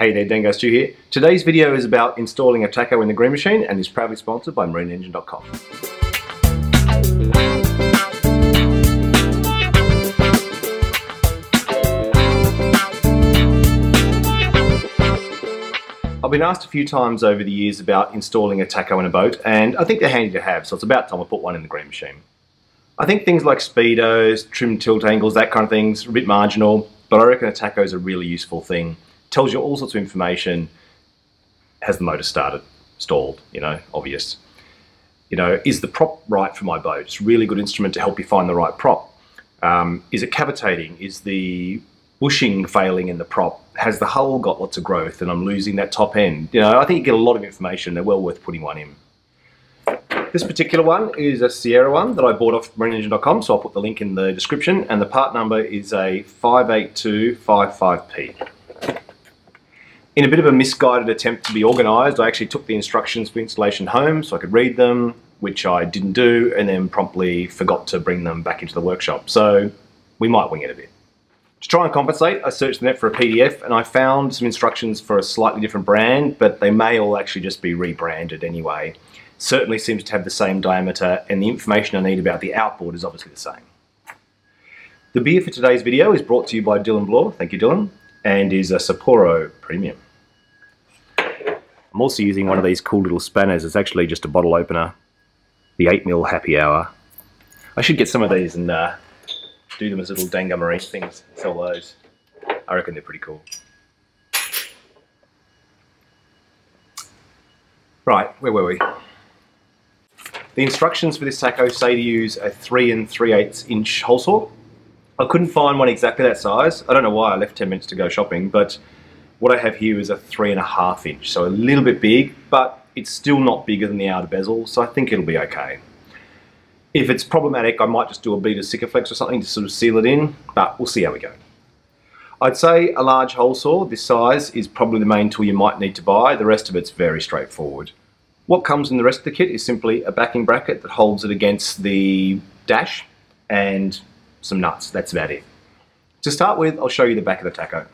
Hey there, Dango Stu here. Today's video is about installing a taco in the green machine and is proudly sponsored by MarineEngine.com. I've been asked a few times over the years about installing a taco in a boat, and I think they're handy to have, so it's about time I put one in the green machine. I think things like speedos, trim tilt angles, that kind of thing's a bit marginal, but I reckon a taco is a really useful thing. Tells you all sorts of information. Has the motor started, stalled, you know, obvious. You know, is the prop right for my boat? It's a really good instrument to help you find the right prop. Is it cavitating? Is the bushing failing in the prop? Has the hull got lots of growth and I'm losing that top end? You know, I think you get a lot of information. They're well worth putting one in. This particular one is a Sierra one that I bought off MarineEngine.com, so I'll put the link in the description, and the part number is a 58255P. In a bit of a misguided attempt to be organised, I actually took the instructions for installation home so I could read them, which I didn't do, and then promptly forgot to bring them back into the workshop. So we might wing it a bit. To try and compensate, I searched the net for a PDF and I found some instructions for a slightly different brand, but they may all actually just be rebranded anyway. Certainly seems to have the same diameter, and the information I need about the outboard is obviously the same. The beer for today's video is brought to you by Dylan Bloor, thank you Dylan, and is a Sapporo Premium. I'm also using one of these cool little spanners. It's actually just a bottle opener, the 8mm happy hour. I should get some of these and do them as little Dangamari things, sell those. I reckon they're pretty cool. Right, where were we? The instructions for this taco say to use a 3 3/8 inch hole saw. I couldn't find one exactly that size. I don't know why I left 10 minutes to go shopping, but what I have here is a 3 1/2 inch, so a little bit big, but it's still not bigger than the outer bezel, so I think it'll be okay. If it's problematic, I might just do a bead of Sikaflex or something to sort of seal it in, but we'll see how we go. I'd say a large hole saw, this size, is probably the main tool you might need to buy. The rest of it's very straightforward. What comes in the rest of the kit is simply a backing bracket that holds it against the dash, and some nuts, that's about it. To start with, I'll show you the back of the taco.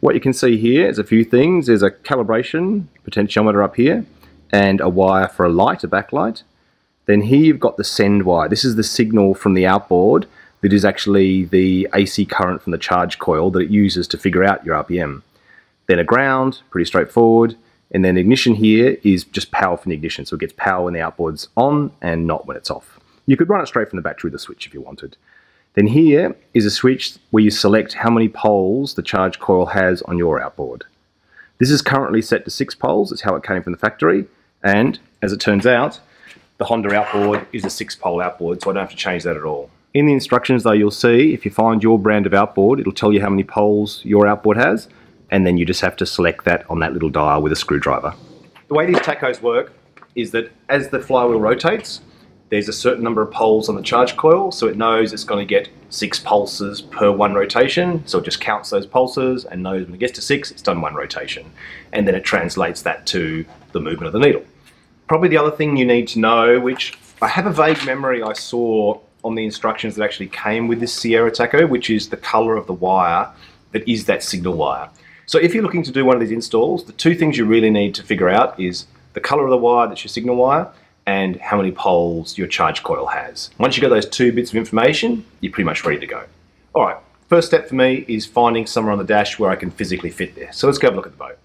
What you can see here is a few things. There's a calibration potentiometer up here, and a wire for a light, a backlight. Then here you've got the send wire. This is the signal from the outboard that is actually the AC current from the charge coil that it uses to figure out your RPM. Then a ground, pretty straightforward. And then ignition here is just power from the ignition, so it gets power when the outboard's on and not when it's off. You could run it straight from the battery with a switch if you wanted. Then here is a switch where you select how many poles the charge coil has on your outboard. This is currently set to 6 poles, it's how it came from the factory, and as it turns out, the Honda outboard is a 6-pole outboard, so I don't have to change that at all. In the instructions though, you'll see if you find your brand of outboard, it'll tell you how many poles your outboard has, and then you just have to select that on that little dial with a screwdriver. The way these tacos work is that as the flywheel rotates, there's a certain number of poles on the charge coil, so it knows it's going to get 6 pulses per 1 rotation, so it just counts those pulses and knows when it gets to 6, it's done 1 rotation, and then it translates that to the movement of the needle. Probably the other thing you need to know, which I have a vague memory I saw on the instructions that actually came with this Sierra taco, which is the colour of the wire that is that signal wire. So if you're looking to do one of these installs, the two things you really need to figure out is the colour of the wire that's your signal wire, and how many poles your charge coil has. Once you got those two bits of information, you're pretty much ready to go. All right, first step for me is finding somewhere on the dash where I can physically fit there. So let's go have a look at the boat.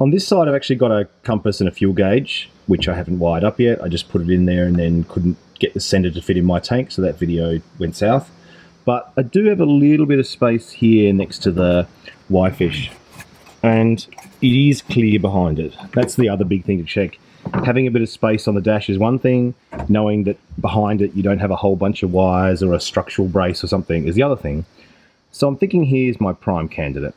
On this side, I've actually got a compass and a fuel gauge, which I haven't wired up yet. I just put it in there and then couldn't get the sender to fit in my tank, so that video went south. But I do have a little bit of space here next to the Y-fish, and it is clear behind it. That's the other big thing to check. Having a bit of space on the dash is one thing, knowing that behind it you don't have a whole bunch of wires or a structural brace or something is the other thing. So I'm thinking here's my prime candidate.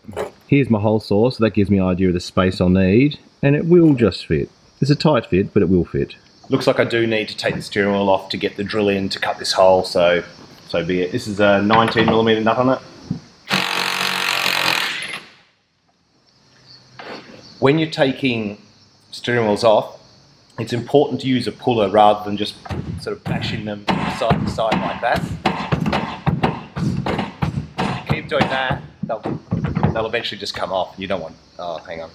Here's my hole saw, so that gives me an idea of the space I'll need, and it will just fit. It's a tight fit, but it will fit. Looks like I do need to take the steering wheel off to get the drill in to cut this hole, so be it. This is a 19mm nut on it. When you're taking steering wheels off, it's important to use a puller rather than just sort of bashing them side to side like that. Keep doing that, they'll they'll eventually just come off. You don't want, oh, hang on.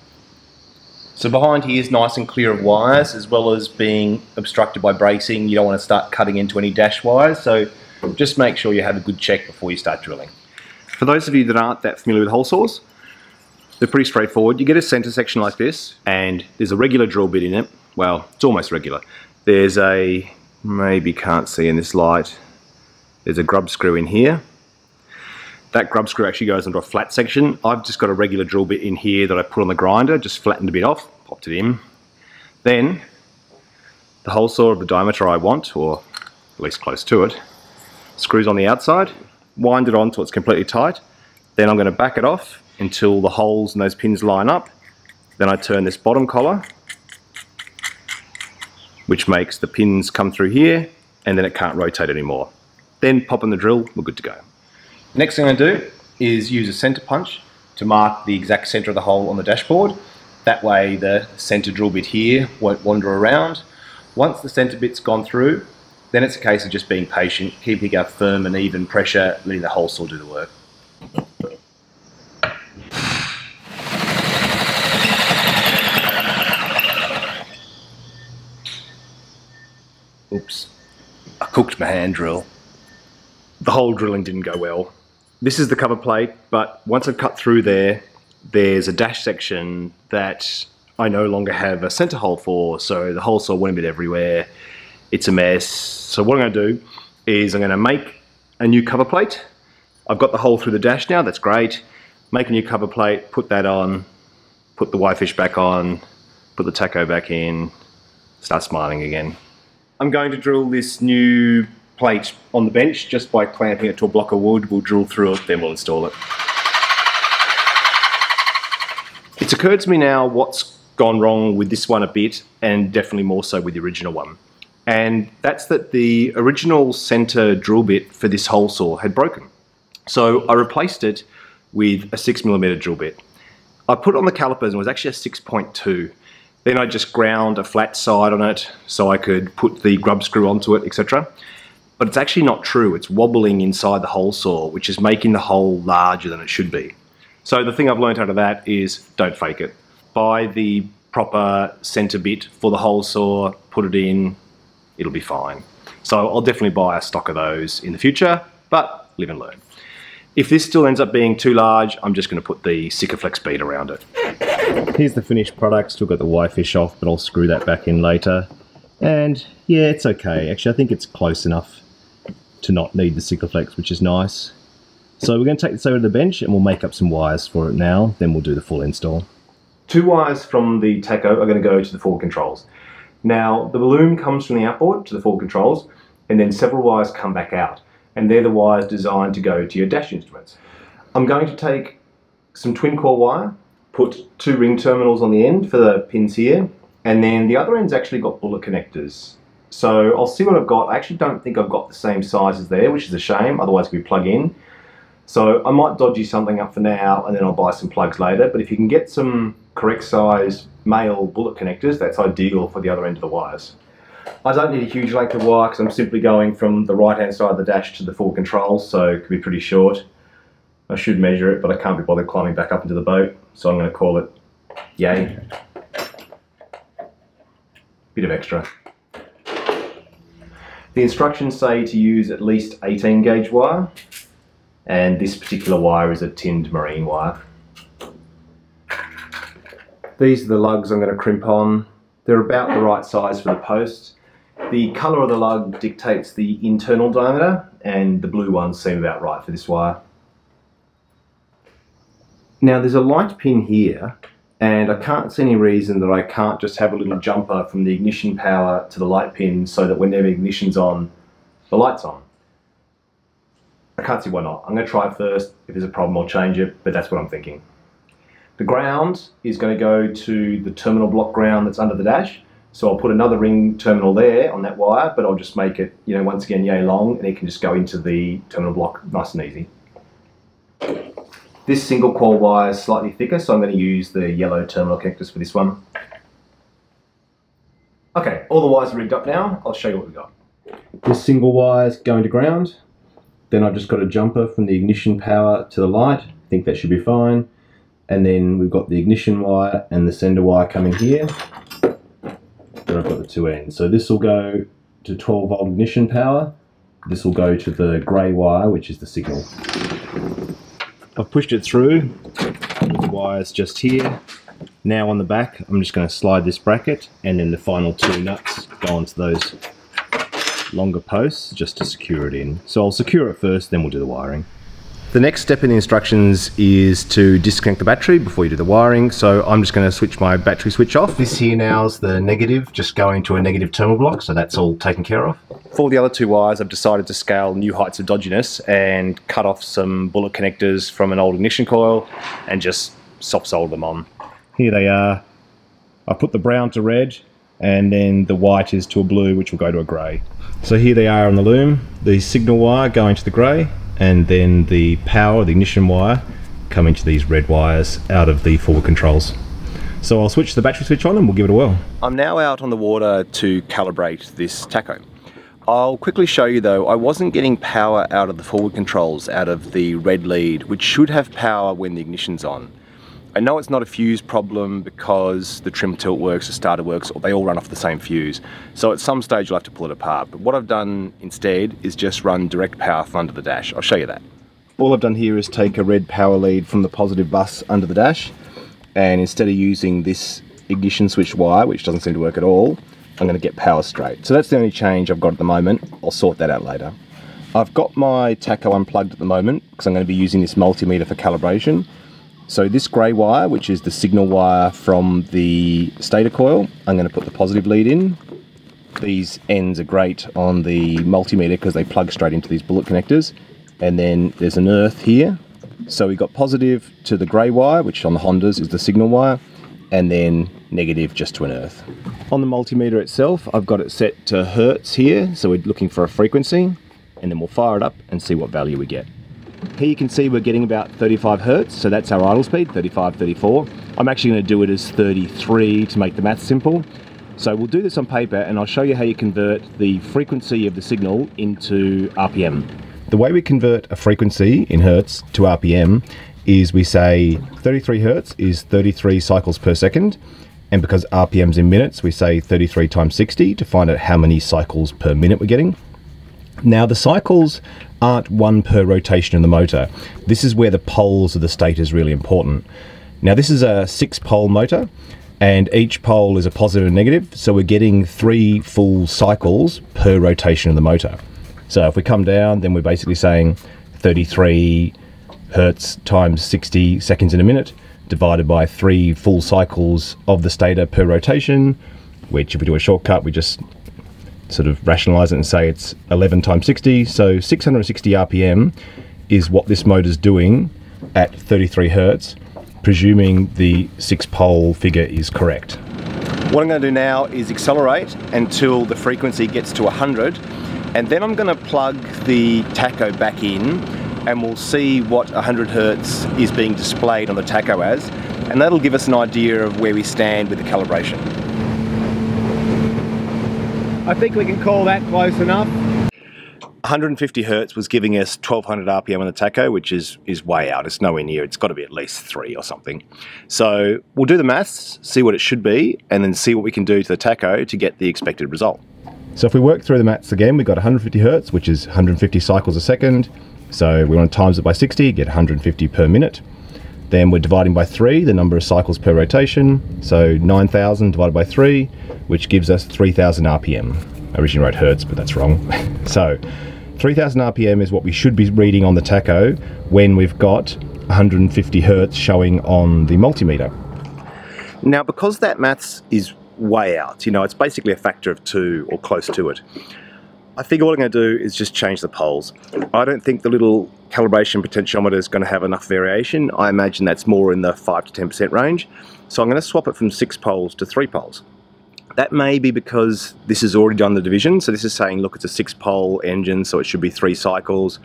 So behind here is nice and clear of wires, as well as being obstructed by bracing. You don't want to start cutting into any dash wires, so just make sure you have a good check before you start drilling. For those of you that aren't that familiar with hole saws, they're pretty straightforward. You get a center section like this, and there's a regular drill bit in it. Well, it's almost regular. There's a, maybe can't see in this light, there's a grub screw in here. That grub screw actually goes into a flat section. I've just got a regular drill bit in here that I put on the grinder, just flattened a bit off, popped it in. Then, the hole saw of the diameter I want, or at least close to it, screws on the outside, wind it on till it's completely tight. Then I'm going to back it off until the holes and those pins line up. Then I turn this bottom collar, which makes the pins come through here, and then it can't rotate anymore. Then pop in the drill, we're good to go. Next thing I'm going to do is use a centre punch to mark the exact centre of the hole on the dashboard. That way the centre drill bit here won't wander around. Once the centre bit's gone through, then it's a case of just being patient, keeping up firm and even pressure, letting the hole saw do the work. Oops, I cooked my hand drill. The whole drilling didn't go well. This is the cover plate, but once I've cut through there, there's a dash section that I no longer have a centre hole for, so the hole saw went a bit everywhere. It's a mess. So what I'm going to do is I'm going to make a new cover plate. I've got the hole through the dash now, that's great. Make a new cover plate, put that on, put the Y-fish back on, put the taco back in, start smiling again. I'm going to drill this new plate on the bench just by clamping it to a block of wood. We'll drill through it, then we'll install it. It's occurred to me now what's gone wrong with this one a bit, and definitely more so with the original one. And that's that the original centre drill bit for this hole saw had broken. So I replaced it with a 6mm drill bit. I put it on the calipers and it was actually a 6.2. Then I just ground a flat side on it so I could put the grub screw onto it, etc. But it's actually not true. It's wobbling inside the hole saw, which is making the hole larger than it should be. So the thing I've learned out of that is don't fake it. Buy the proper centre bit for the hole saw, put it in, it'll be fine. So I'll definitely buy a stock of those in the future, but live and learn. If this still ends up being too large, I'm just going to put the Sikaflex bead around it. Here's the finished product. Still got the Y-fish off, but I'll screw that back in later. And yeah, it's okay. Actually, I think it's close enough to not need the Sikaflex, which is nice. So we're going to take this over to the bench and we'll make up some wires for it now, then we'll do the full install. Two wires from the taco are going to go to the forward controls. Now the balloon comes from the outboard to the forward controls, and then several wires come back out, and they're the wires designed to go to your dash instruments. I'm going to take some twin core wire, put two ring terminals on the end for the pins here, and then the other end's actually got bullet connectors. So I'll see what I've got. I actually don't think I've got the same size as there, which is a shame, otherwise we plug in. So I might dodgy something up for now and then I'll buy some plugs later, but if you can get some correct size male bullet connectors, that's ideal for the other end of the wires. I don't need a huge length of wire because I'm simply going from the right hand side of the dash to the forward controls, so it could be pretty short. I should measure it, but I can't be bothered climbing back up into the boat, so I'm going to call it yay. Bit of extra. The instructions say to use at least 18 gauge wire, and this particular wire is a tinned marine wire. These are the lugs I'm going to crimp on. They're about the right size for the post. The colour of the lug dictates the internal diameter, and the blue ones seem about right for this wire. Now there's a light pin here, and I can't see any reason that I can't just have a little jumper from the ignition power to the light pin so that whenever ignition's on, the light's on. I can't see why not. I'm going to try it first. If there's a problem, I'll change it, but that's what I'm thinking. The ground is going to go to the terminal block ground that's under the dash, so I'll put another ring terminal there on that wire, but I'll just make it, you know, once again, yay long, and it can just go into the terminal block nice and easy. This single coil wire is slightly thicker, so I'm going to use the yellow terminal connectors for this one. Okay, all the wires are rigged up now. I'll show you what we've got. This single wire is going to ground. Then I've just got a jumper from the ignition power to the light. I think that should be fine. and then we've got the ignition wire and the sender wire coming here. Then I've got the two ends. So this will go to 12 volt ignition power. This will go to the grey wire, which is the signal. I've pushed it through. The wire's just here. Now on the back, I'm just going to slide this bracket, and then the final two nuts go onto those longer posts just to secure it in. So I'll secure it first, then we'll do the wiring. The next step in the instructions is to disconnect the battery before you do the wiring, so I'm just going to switch my battery switch off. This here now is the negative, just going to a negative terminal block, so that's all taken care of. For the other two wires, I've decided to scale new heights of dodginess and cut off some bullet connectors from an old ignition coil and just soft solder them on. Here they are. I put the brown to red, and then the white is to a blue, which will go to a grey. So here they are on the loom, the signal wire going to the grey, and then the power, the ignition wire, come into these red wires out of the forward controls. So I'll switch the battery switch on and we'll give it a whirl. I'm now out on the water to calibrate this taco. I'll quickly show you though, I wasn't getting power out of the forward controls, out of the red lead, which should have power when the ignition's on. I know it's not a fuse problem because the trim tilt works, the starter works, or they all run off the same fuse. So at some stage you'll have to pull it apart. But what I've done instead is just run direct power from under the dash. I'll show you that. All I've done here is take a red power lead from the positive bus under the dash, and instead of using this ignition switch wire, which doesn't seem to work at all, I'm going to get power straight. So that's the only change I've got at the moment. I'll sort that out later. I've got my taco unplugged at the moment because I'm going to be using this multimeter for calibration. So this grey wire, which is the signal wire from the stator coil, I'm going to put the positive lead in. These ends are great on the multimeter because they plug straight into these bullet connectors. And then there's an earth here. So we got positive to the grey wire, which on the Hondas is the signal wire, and then negative just to an earth. On the multimeter itself, I've got it set to hertz here, so we're looking for a frequency, and then we'll fire it up and see what value we get. Here you can see we're getting about 35 hertz, so that's our idle speed, 35, 34. I'm actually going to do it as 33 to make the math simple. So we'll do this on paper and I'll show you how you convert the frequency of the signal into RPM. The way we convert a frequency in hertz to RPM is we say 33 hertz is 33 cycles per second, and because RPM's in minutes, we say 33 times 60 to find out how many cycles per minute we're getting. Now the cycles aren't one per rotation in the motor. This is where the poles of the stator is really important. Now this is a 6-pole motor, and each pole is a positive and negative, so we're getting 3 full cycles per rotation of the motor. So if we come down, then we're basically saying 33 hertz times 60 seconds in a minute divided by 3 full cycles of the stator per rotation, which if we do a shortcut, we just sort of rationalize it and say it's 11 times 60, so 660 RPM is what this motor's doing at 33 hertz, presuming the 6-pole figure is correct. What I'm going to do now is accelerate until the frequency gets to 100, and then I'm going to plug the taco back in, and we'll see what 100 hertz is being displayed on the taco as, and that'll give us an idea of where we stand with the calibration. I think we can call that close enough. 150 hertz was giving us 1200 RPM on the taco, which is way out. It's nowhere near. It's got to be at least 3 or something. So we'll do the maths, see what it should be, and then see what we can do to the taco to get the expected result. So if we work through the maths again, we've got 150 hertz, which is 150 cycles a second. So we want to times it by 60, get 150 per minute. Then we're dividing by 3, the number of cycles per rotation, so 9,000 divided by 3, which gives us 3,000 RPM. I originally wrote hertz, but that's wrong. So 3,000 RPM is what we should be reading on the taco when we've got 150 hertz showing on the multimeter. Now, because that maths is way out, you know, it's basically a factor of 2 or close to it, I think all I'm going to do is just change the poles. I don't think the little calibration potentiometer is going to have enough variation. I imagine that's more in the 5 to 10% range. So I'm going to swap it from 6 poles to 3 poles. That may be because this has already done the division. So this is saying, look, it's a 6-pole engine, so it should be 3 cycles,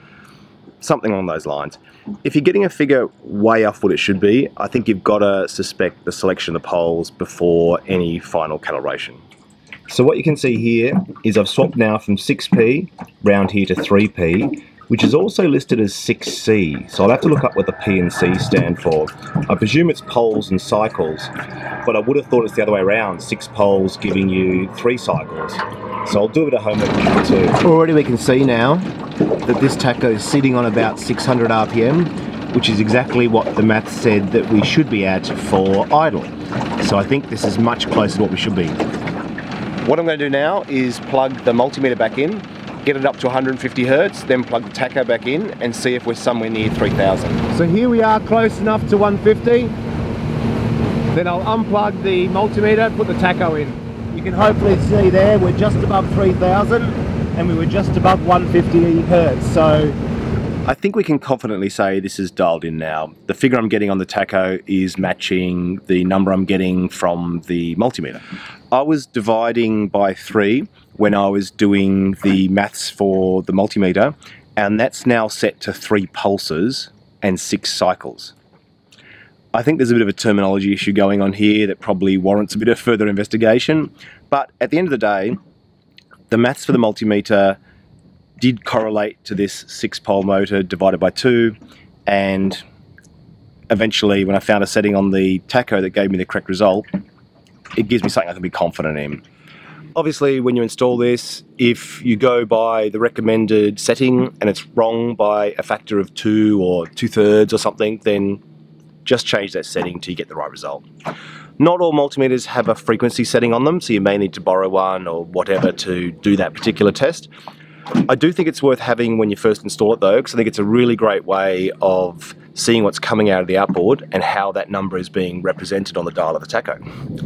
something along those lines. If you're getting a figure way off what it should be, I think you've got to suspect the selection of the poles before any final calibration. So what you can see here is I've swapped now from 6P round here to 3P, which is also listed as 6C, so I'll have to look up what the P and C stand for. I presume it's poles and cycles, but I would have thought it's the other way around, 6 poles giving you 3 cycles. So I'll do a bit of homework here too. Already we can see now that this taco is sitting on about 600 RPM, which is exactly what the math said that we should be at for idle. So I think this is much closer to what we should be. What I'm going to do now is plug the multimeter back in, get it up to 150 Hertz, then plug the taco back in and see if we're somewhere near 3000. So here we are, close enough to 150. Then I'll unplug the multimeter, put the taco in. You can hopefully see there, we're just above 3000 and we were just above 150 Hertz. So I think we can confidently say this is dialed in now. The figure I'm getting on the taco is matching the number I'm getting from the multimeter. I was dividing by 3 when I was doing the maths for the multimeter, and that's now set to 3 pulses and 6 cycles. I think there's a bit of a terminology issue going on here that probably warrants a bit of further investigation, but at the end of the day, the maths for the multimeter did correlate to this 6-pole motor divided by 2, and eventually when I found a setting on the taco that gave me the correct result, it gives me something I can be confident in. Obviously when you install this, if you go by the recommended setting and it's wrong by a factor of 2 or 2/3 or something, then just change that setting till you get the right result. Not all multimeters have a frequency setting on them, so you may need to borrow one or whatever to do that particular test. I do think it's worth having when you first install it though, because I think it's a really great way of seeing what's coming out of the outboard and how that number is being represented on the dial of the taco.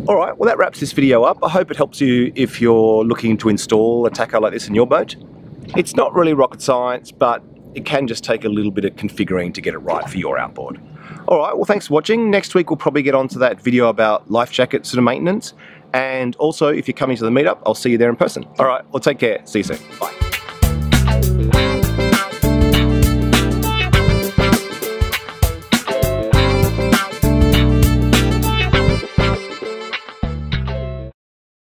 Alright, well that wraps this video up. I hope it helps you if you're looking to install a taco like this in your boat. It's not really rocket science, but it can just take a little bit of configuring to get it right for your outboard. Alright, well thanks for watching. Next week we'll probably get onto that video about life jackets and maintenance, and also if you're coming to the meetup, I'll see you there in person. Alright, well take care, see you soon, bye.